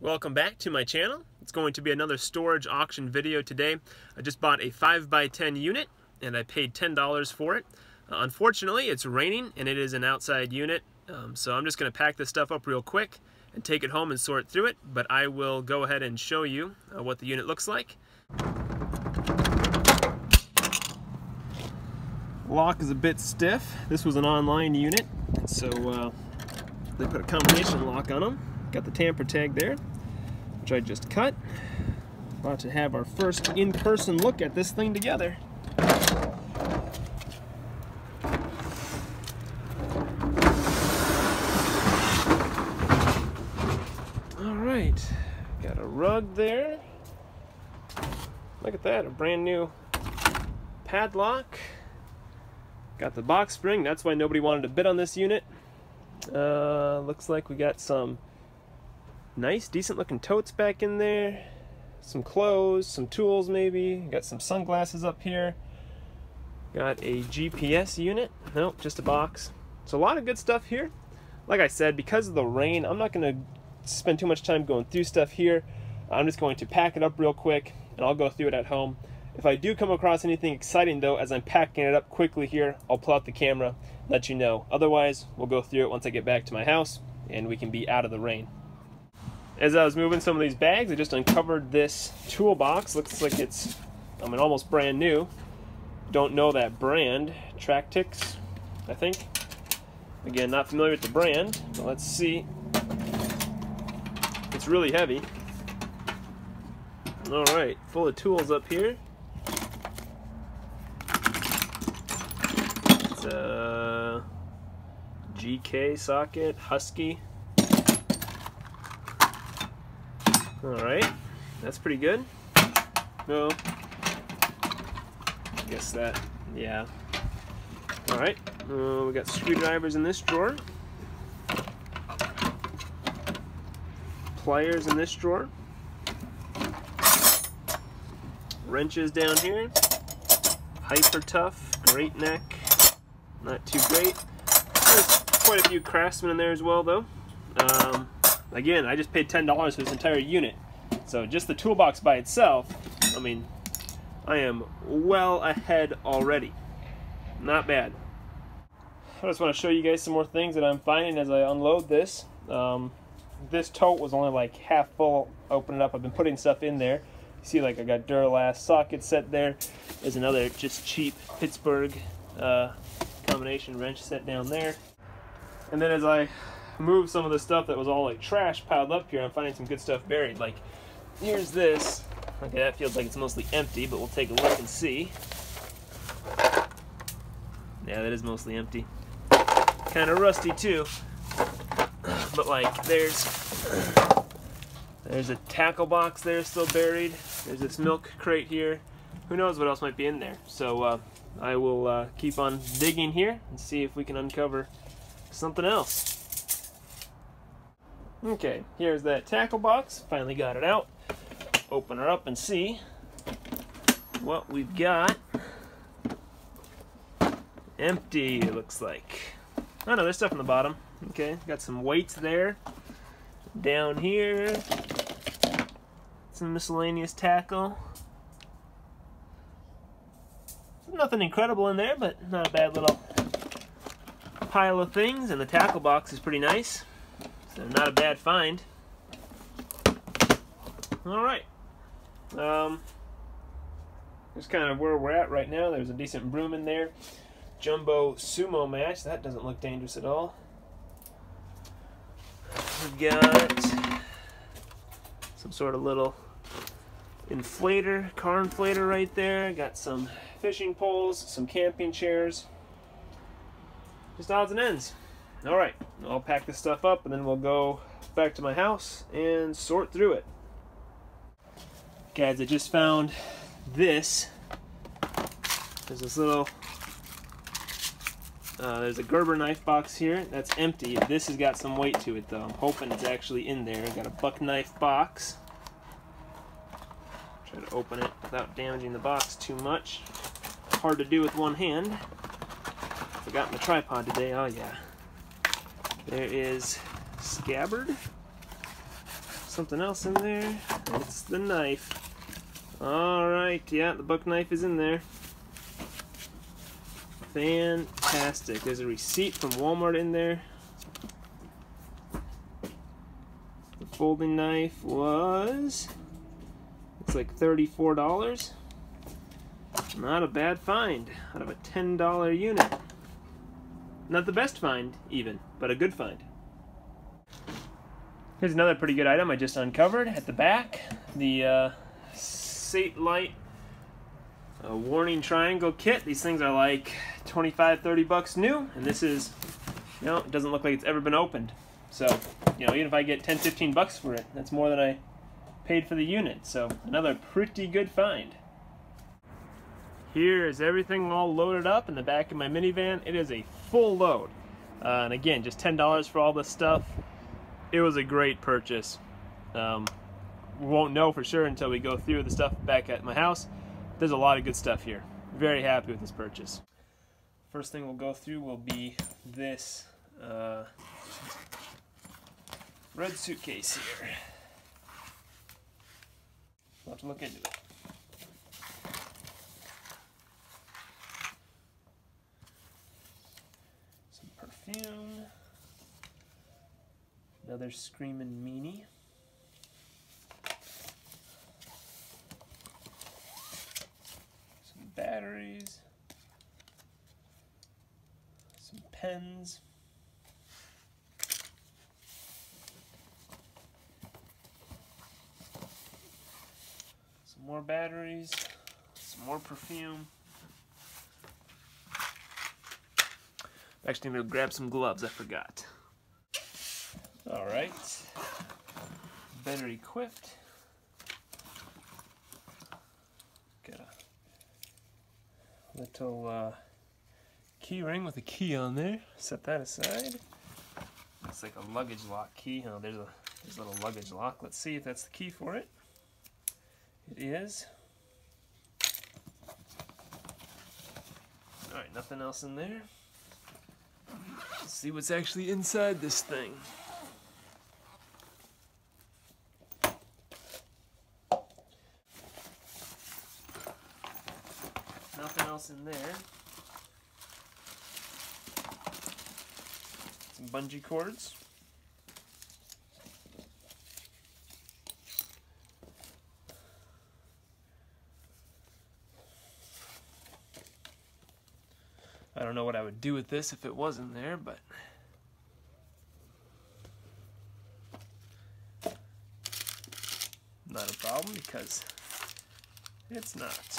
Welcome back to my channel. It's going to be another storage auction video today. I just bought a 5x10 unit and I paid $10 for it. Unfortunately, it's raining and it is an outside unit, so I'm just going to pack this stuff up real quick and take it home and sort through it, but I will go ahead and show you what the unit looks like. Lock is a bit stiff. This was an online unit, so they put a combination lock on them. Got the tamper tag there, which I just cut. About to have our first in-person look at this thing together. All right, got a rug there. Look at that, a brand new padlock. Got the box spring. That's why nobody wanted to bid on this unit. Looks like we got some nice, decent looking totes back in there. Some clothes, some tools maybe. Got some sunglasses up here. Got a GPS unit. Nope, just a box. So a lot of good stuff here. Like I said, because of the rain, I'm not gonna spend too much time going through stuff here. I'm just going to pack it up real quick and I'll go through it at home. If I do come across anything exciting though, as I'm packing it up quickly here, I'll pull out the camera and let you know. Otherwise, we'll go through it once I get back to my house and we can be out of the rain. As I was moving some of these bags, I just uncovered this toolbox. Looks like it's, I mean, almost brand new. Don't know that brand. Tractics, I think. Again, not familiar with the brand, but let's see. It's really heavy. All right, full of tools up here. It's a GK socket, Husky. Alright, that's pretty good. No. I guess that, yeah. Alright, we got screwdrivers in this drawer. Pliers in this drawer. Wrenches down here. Hyper Tough, Great Neck. Not too great. There's quite a few Craftsmen in there as well, though. Again, I just paid $10 for this entire unit. So just the toolbox by itself, I mean, I am well ahead already. Not bad. I just want to show you guys some more things that I'm finding as I unload this. This tote was only like half full. Open it up. I've been putting stuff in there. You see, like, I got Duralast socket set there. There's another just cheap Pittsburgh combination wrench set down there. And then as I move some of the stuff that was all like trash piled up here, I'm finding some good stuff buried. Like, here's this. Okay, that feels like it's mostly empty, but we'll take a look and see. Yeah, that is mostly empty. Kind of rusty too. But like, there's a tackle box there still buried. There's this milk crate here. Who knows what else might be in there? So I will keep on digging here and see if we can uncover something else. Okay, here's that tackle box. Finally got it out. Open her up and see what we've got. Empty, it looks like. Oh no, there's stuff in the bottom. Okay, got some weights there. Down here, some miscellaneous tackle. Nothing incredible in there, but not a bad little pile of things. And the tackle box is pretty nice. So not a bad find. Alright. That's kind of where we're at right now. There's a decent broom in there. Jumbo sumo match. That doesn't look dangerous at all. We've got some sort of little inflator, car inflator right there. Got some fishing poles, some camping chairs. Just odds and ends. Alright, I'll pack this stuff up and then we'll go back to my house and sort through it. Guys, I just found this. There's this little, there's a Gerber knife box here. That's empty. This has got some weight to it though. I'm hoping it's actually in there. I've got a Buck knife box. Try to open it without damaging the box too much. Hard to do with one hand. Forgot my tripod today, oh yeah. There is scabbard, something else in there. It's the knife. Alright, yeah, the Buck knife is in there. Fantastic. There's a receipt from Walmart in there. The folding knife was... it's like $34. Not a bad find out of a $10 unit. Not the best find, even, but a good find. Here's another pretty good item I just uncovered at the back. The Satellite Warning Triangle Kit. These things are like 25, 30 bucks new, and this is, you know, it doesn't look like it's ever been opened. So, you know, even if I get 10, 15 bucks for it, that's more than I paid for the unit. So, another pretty good find. Here is everything all loaded up in the back of my minivan. It is a full load. And again, just $10 for all this stuff. It was a great purchase. We won't know for sure until we go through the stuff back at my house. There's a lot of good stuff here. Very happy with this purchase. First thing we'll go through will be this red suitcase here. We'll have to look into it. Perfume. Another Screamin' Meanie. Some batteries. Some pens. Some more batteries. Some more perfume. Actually, I'm gonna grab some gloves, I forgot. Alright. Better equipped. Got a little key ring with a key on there. Set that aside. It's like a luggage lock key. Oh, there's a little luggage lock. Let's see if that's the key for it. It is. Alright, nothing else in there. Let's see what's actually inside this thing. Nothing else in there. Some bungee cords. I don't know what I would do with this if it wasn't there, but not a problem because it's not.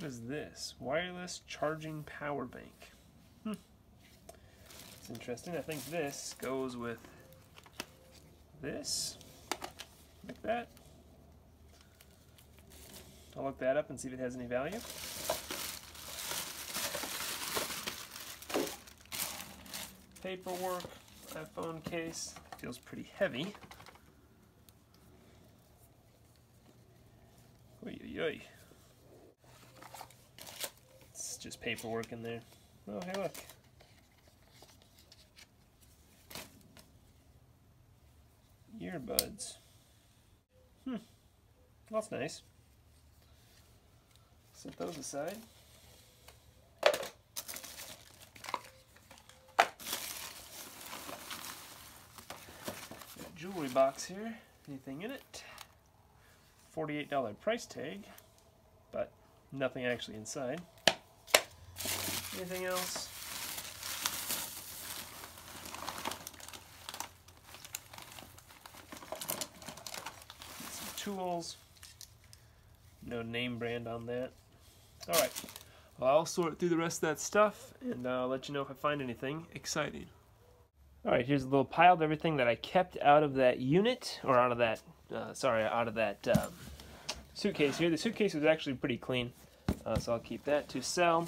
What is this? Wireless charging power bank. It's interesting. I think this goes with this, like that. I'll look that up and see if it has any value. Paperwork, iPhone case. Feels pretty heavy. Oy, oy, oy. Just paperwork in there. Oh, hey, look. Earbuds. That's nice. Set those aside. Got a jewelry box here. Anything in it? $48 price tag, but nothing actually inside. Anything else? Some tools. No name brand on that. Alright, well, I'll sort through the rest of that stuff and I'll let you know if I find anything exciting. Alright, here's a little pile of everything that I kept out of that unit, or out of that, suitcase here. The suitcase was actually pretty clean, so I'll keep that to sell.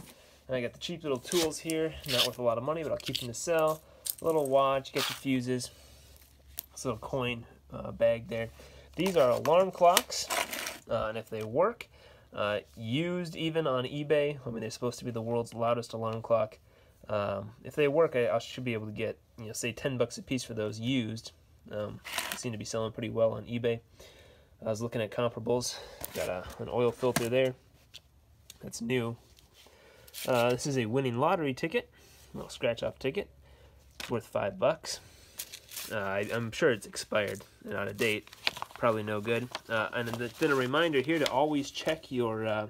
And I got the cheap little tools here, not worth a lot of money, but I'll keep them to sell. A little watch, get your fuses, This little coin bag there. These are alarm clocks, and if they work, used even on eBay. I mean, they're supposed to be the world's loudest alarm clock. If they work, I should be able to get, you know, say $10 a piece for those used. They seem to be selling pretty well on eBay. I was looking at comparables. Got an oil filter there. That's new. This is a winning lottery ticket, a little scratch-off ticket. It's worth $5. I'm sure it's expired and out of date. Probably no good. And then a reminder here to always check your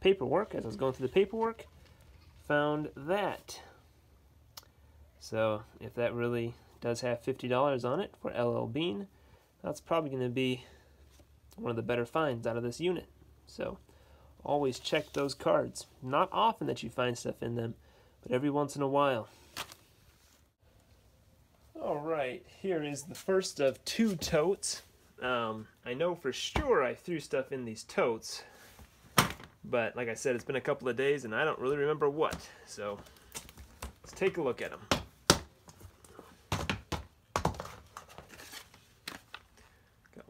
paperwork. As I was going through the paperwork, found that. So if that really does have $50 on it for L.L. Bean, that's probably going to be one of the better finds out of this unit. So always check those cards. Not often that you find stuff in them, but every once in a while. All right, here is the first of two totes. I know for sure I threw stuff in these totes, but like I said, it's been a couple of days and I don't really remember what. So let's take a look at them. Got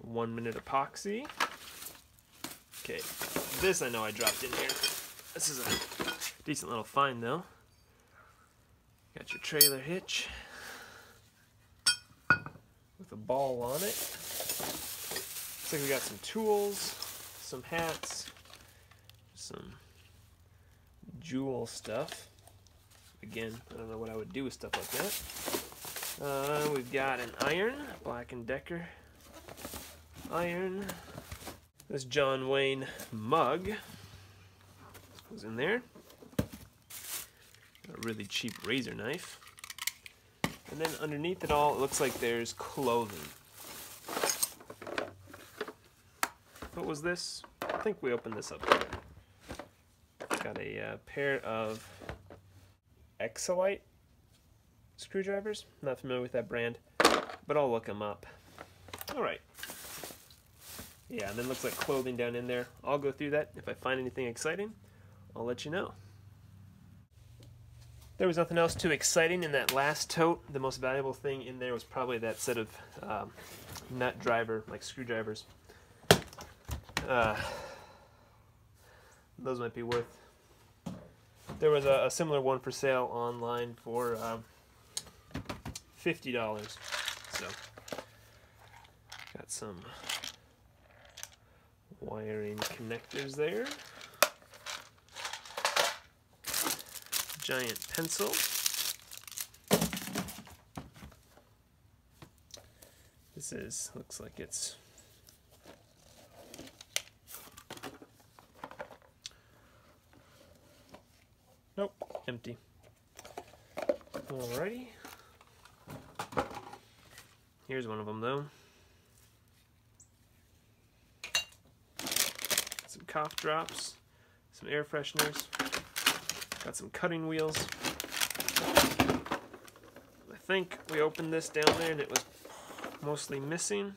1 minute epoxy. Okay, this I know I dropped in here. This is a decent little find though. Got your trailer hitch with a ball on it. Looks like we got some tools, some hats, some jewel stuff. Again, I don't know what I would do with stuff like that. We've got an iron, Black and Decker iron. This John Wayne mug goes in there. A really cheap razor knife. And then underneath it all, it looks like there's clothing. What was this? I think we opened this up. It's got a pair of Exolite screwdrivers. I'm not familiar with that brand, but I'll look them up. All right. Yeah, and then looks like clothing down in there. I'll go through that. If I find anything exciting, I'll let you know. There was nothing else too exciting in that last tote. The most valuable thing in there was probably that set of nut driver, like screwdrivers. Those might be worth. There was a similar one for sale online for $50. So got some wiring connectors there. Giant pencil. This is, looks like it's nope, empty. Alrighty. Here's one of them though. Some cough drops, some air fresheners, got some cutting wheels. I think we opened this down there and it was mostly missing.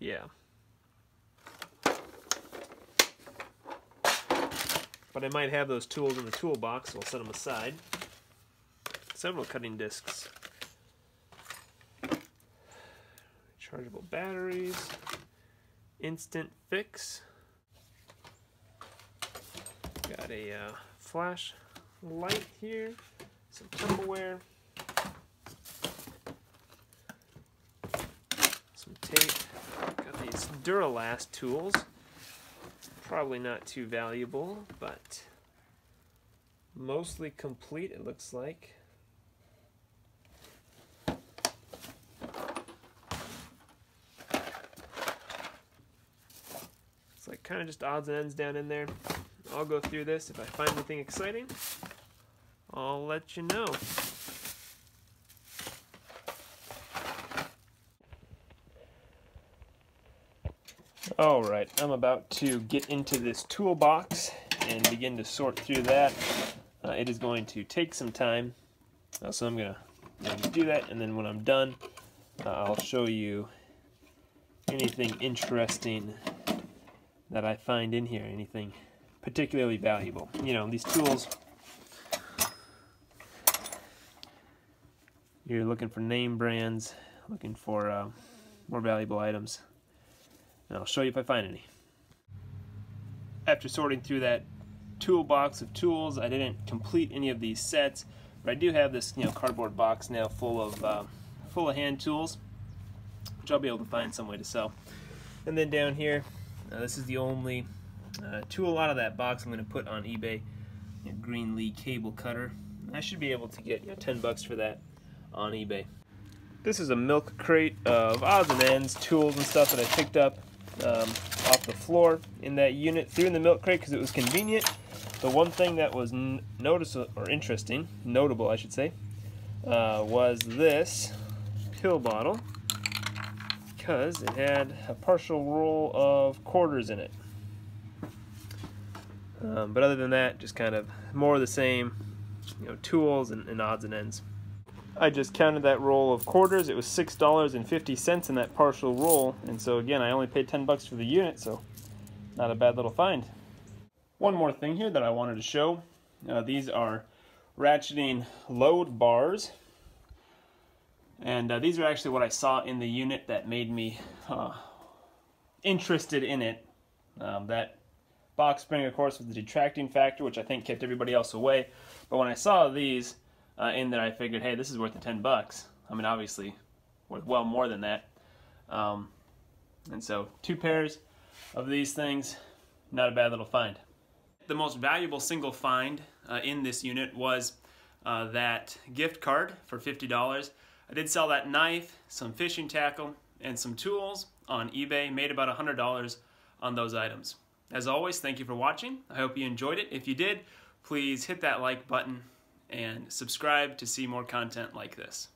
Yeah. But I might have those tools in the toolbox, so I'll set them aside. Several cutting discs. Rechargeable batteries. Instant fix. Got a flash light here, some Tupperware, some tape. Got these Duralast tools, probably not too valuable, but mostly complete it looks like. It's like kind of just odds and ends down in there. I'll go through this. If I find anything exciting, I'll let you know. All right, I'm about to get into this toolbox and begin to sort through that. It is going to take some time, so I'm going to do that, and then when I'm done, I'll show you anything interesting that I find in here, anything particularly valuable. You know, these tools, You're looking for name brands, looking for more valuable items. And I'll show you if I find any. After sorting through that toolbox of tools, I didn't complete any of these sets, but I do have this, you know, cardboard box now full of hand tools, which I'll be able to find some way to sell. And then down here, this is the only tool out of that box I'm going to put on eBay, a Greenlee cable cutter. I should be able to get, you know, $10 for that on eBay. This is a milk crate of odds and ends, tools and stuff that I picked up off the floor in that unit. Threw in the milk crate because it was convenient. The one thing that was notable, was this pill bottle, because it had a partial roll of quarters in it. But other than that, just kind of more of the same, you know, tools and odds and ends. I just counted that roll of quarters. It was $6.50 in that partial roll, and so again, I only paid $10 for the unit, so not a bad little find. One more thing here that I wanted to show. These are ratcheting load bars, and these are actually what I saw in the unit that made me interested in it. That box spring, of course, was the detracting factor, which I think kept everybody else away. But when I saw these in there, I figured, hey, this is worth the $10. I mean, obviously, worth well more than that. And so, 2 pairs of these things, not a bad little find. The most valuable single find in this unit was that gift card for $50. I did sell that knife, some fishing tackle, and some tools on eBay. Made about $100 on those items. As always, thank you for watching. I hope you enjoyed it. If you did, please hit that like button and subscribe to see more content like this.